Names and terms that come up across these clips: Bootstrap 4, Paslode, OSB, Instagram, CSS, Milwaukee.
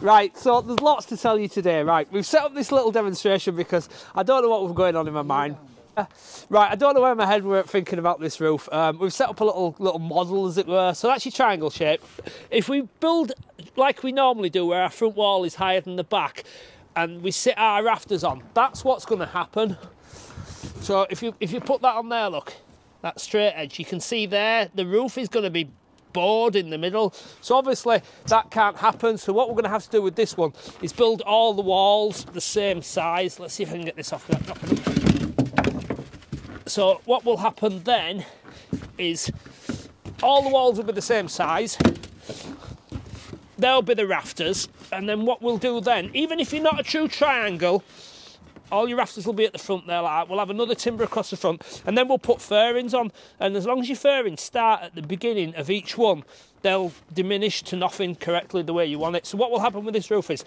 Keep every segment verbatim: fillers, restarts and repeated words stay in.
Right, so there's lots to tell you today. Right, we've set up this little demonstration because I don't know what was going on in my mind. Uh, right, I don't know where in my head we were thinking about this roof. Um, we've set up a little little model, as it were, so actually triangle shape. If we build like we normally do, where our front wall is higher than the back, and we sit our rafters on, that's what's going to happen. So if you if you put that on there, look, that straight edge, you can see there, the roof is going to be board in the middle, so obviously that can't happen. So what we're going to have to do with this one is build all the walls the same size. Let's see if I can get this off. So what will happen then is all the walls will be the same size, there'll be the rafters, and then what we'll do then, even if you're not a true triangle, all your rafters will be at the front there like that. We'll have another timber across the front, and then we'll put fairings on, and as long as your fairings start at the beginning of each one, they'll diminish to nothing correctly the way you want it. So what will happen with this roof is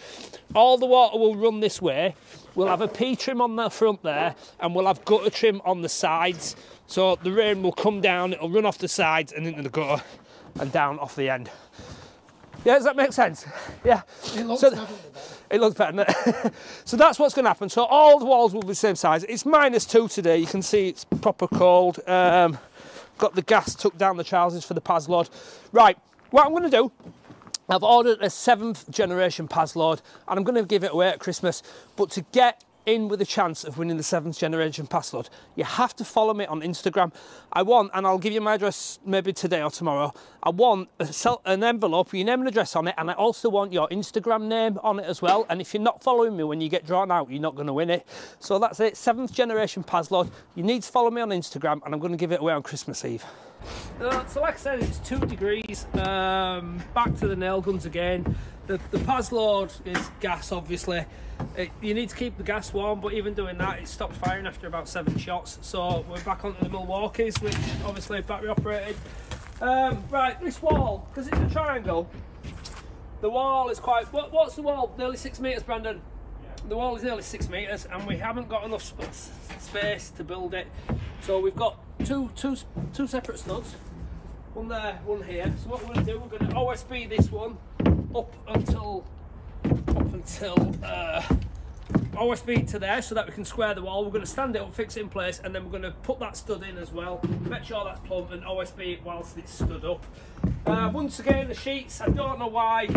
all the water will run this way, we'll have a pea trim on the front there, and we'll have gutter trim on the sides, so the rain will come down, it'll run off the sides and into the gutter and down off the end. Yeah, does that make sense? Yeah. It looks so, better. It looks better, doesn't it? So that's what's going to happen. So all the walls will be the same size. It's minus two today. You can see it's proper cold. Um, got the gas took down the trousers for the Paslode. Right, what I'm going to do, I've ordered a seventh generation Paslode, and I'm going to give it away at Christmas. But to get in with a chance of winning the seventh generation Paslode, you have to follow me on Instagram. I want, and I'll give you my address maybe today or tomorrow, I want a, an envelope with your name and address on it, and I also want your Instagram name on it as well. And if you're not following me when you get drawn out, you're not going to win it. So that's it, seventh generation Paslode. You need to follow me on Instagram, and I'm going to give it away on Christmas Eve. Uh, so like I said, it's two degrees, um, back to the nail guns again. The, the Paslode is gas, obviously. It, you need to keep the gas warm, but even doing that, it stopped firing after about seven shots. So we're back onto the Milwaukees, which obviously battery operated. Um, right, this wall, because it's a triangle, the wall is quite, what, what's the wall? Nearly six metres, Brandon. Yeah. The wall is nearly six metres, and we haven't got enough sp space to build it. So we've got two, two, two separate studs, one there, one here. So what we're going to do, we're going to O S B this one, up until up until uh, O S B to there, so that we can square the wall. We're going to stand it up, fix it in place, and then we're going to put that stud in as well, make sure that's plumb, and O S B it whilst it's stood up. Uh, once again, the sheets, I don't know why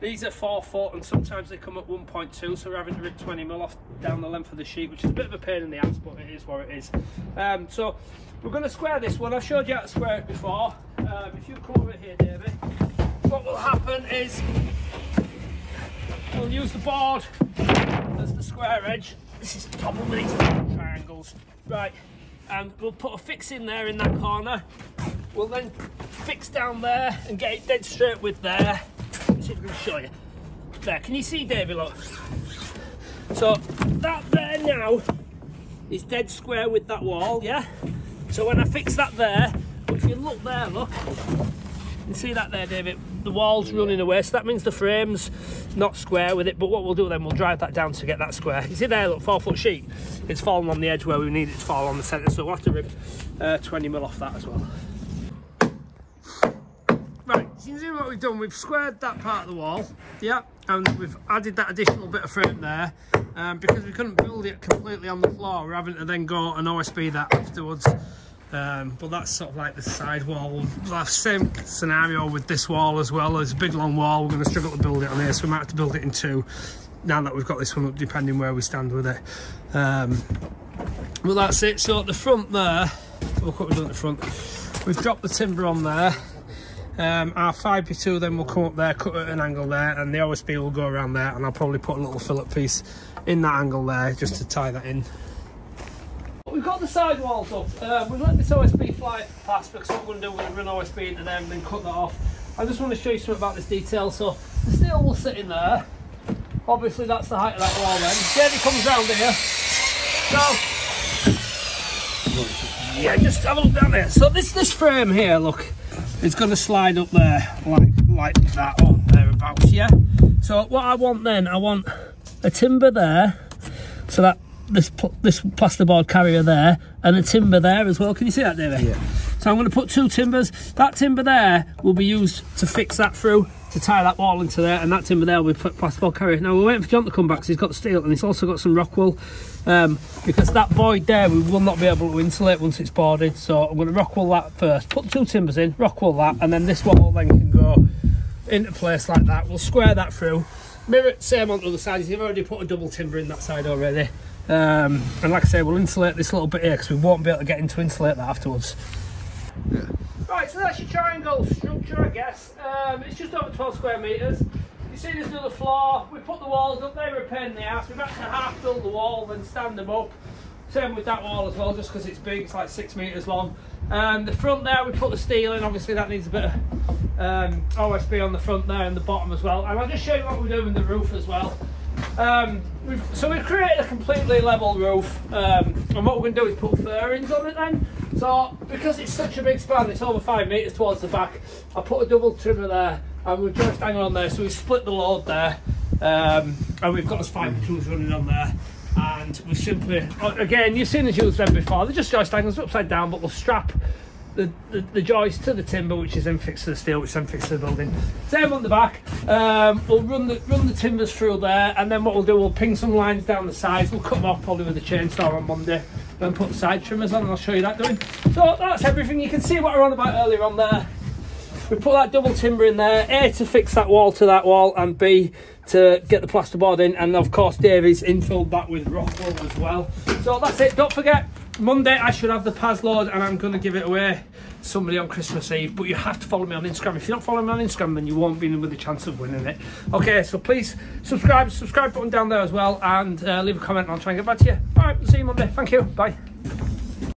these are four foot, and sometimes they come at one point two, so we're having to rip twenty mil off down the length of the sheet, which is a bit of a pain in the ass, but it is what it is. Um, so we're going to square this one. I showed you how to square it before. Um, if you come over here, David, what will happen is we'll use the board as the square edge. This is probably triangles, right? And we'll put a fix in there in that corner. We'll then fix down there and get it dead straight with there. Let's see if we can show you. There, can you see, Davey? Look. So that there now is dead square with that wall, yeah. So when I fix that there, if you look there, look. You see that there, David? The wall's running away, so that means the frame's not square with it. But what we'll do then, we'll drive that down to get that square. You see there, look, four foot sheet. It's fallen on the edge where we need it to fall on the centre, so we'll have to rip uh, twenty mil off that as well. Right, you can see what we've done. We've squared that part of the wall, yeah, and we've added that additional bit of frame there. Um, because we couldn't build it completely on the floor, we're having to then go and O S B that afterwards. Um, but that's sort of like the side wall. We'll have same scenario with this wall as well. It's a big long wall, we're going to struggle to build it on here, so we might have to build it in two now that we've got this one up, depending where we stand with it. Um, well, that's it. So at the front there, look what we've done at the front. We've dropped the timber on there. Um, our five by two then will come up there, cut at an angle there, and the O S B will go around there, and I'll probably put a little fillet piece in that angle there just to tie that in. We've got the side walls up. Uh, we've let this O S B fly past because what we're going to do, we're going to run O S B into them and then cut that off. I just want to show you something about this detail. So the steel will sit in there. Obviously, that's the height of that wall then. David comes round here. So, yeah, just have a look down there. So this this frame here, look, it's going to slide up there like, like that or thereabouts, yeah? So what I want then, I want a timber there. So that This, pl this plasterboard carrier there, and a timber there as well. Can you see that, David? Yeah. So I'm going to put two timbers. That timber there will be used to fix that through, to tie that wall into there, and that timber there will be plasterboard carrier. Now we're waiting for John to come back because he's got steel and he's also got some rock wool, um, because that void there we will not be able to insulate once it's boarded. So I'm going to rock wool that first, put two timbers in, rock wool that, and then this wall then can go into place like that. We'll square that through, mirror same on the other side. You've already put a double timber in that side already, um, and like I say, we'll insulate this little bit here because we won't be able to get in to insulate that afterwards. Yeah. Right, so that's your triangle structure, I guess. Um, it's just over twelve square metres. You see there's another floor. We put the walls up, they were a pain in the ass. We've had to half build the wall, then stand them up. Same with that wall as well, just because it's big, it's like six metres long. Um, the front there, we put the steel in. Obviously that needs a bit of um, O S B on the front there and the bottom as well. And I'll just show you what we're doing with the roof as well. Um, we've, so we've created a completely level roof, um, and what we're going to do is put fairings on it then. So because it's such a big span, it's over five metres towards the back, I put a double trimmer there and we've just hang on there, so we've split the load there, um, and we've got the spike tools running on there, and we simply, again you've seen the tools then before, they're just joist angles upside down, but we'll strap the, the, the joist to the timber, which is then fixed to the steel, which is then fixed to the building. Same on the back, um, we'll run the, run the timbers through there, and then what we'll do, we'll ping some lines down the sides, we'll cut them off probably with a chainsaw on Monday, and put the side trimmers on, and I'll show you that doing. So that's everything. You can see what I ran about earlier on there. We put that double timber in there, A to fix that wall to that wall, and B to get the plasterboard in, and of course Davies infilled that with rock wool as well. So that's it. Don't forget, Monday I should have the Paslode, and I'm going to give it away to somebody on Christmas Eve, but you have to follow me on Instagram. If you're not following me on Instagram, then you won't be in with a chance of winning it. Okay, so please subscribe, subscribe button down there as well, and uh, leave a comment and I'll try and get back to you. All right, we'll see you Monday. Thank you, bye.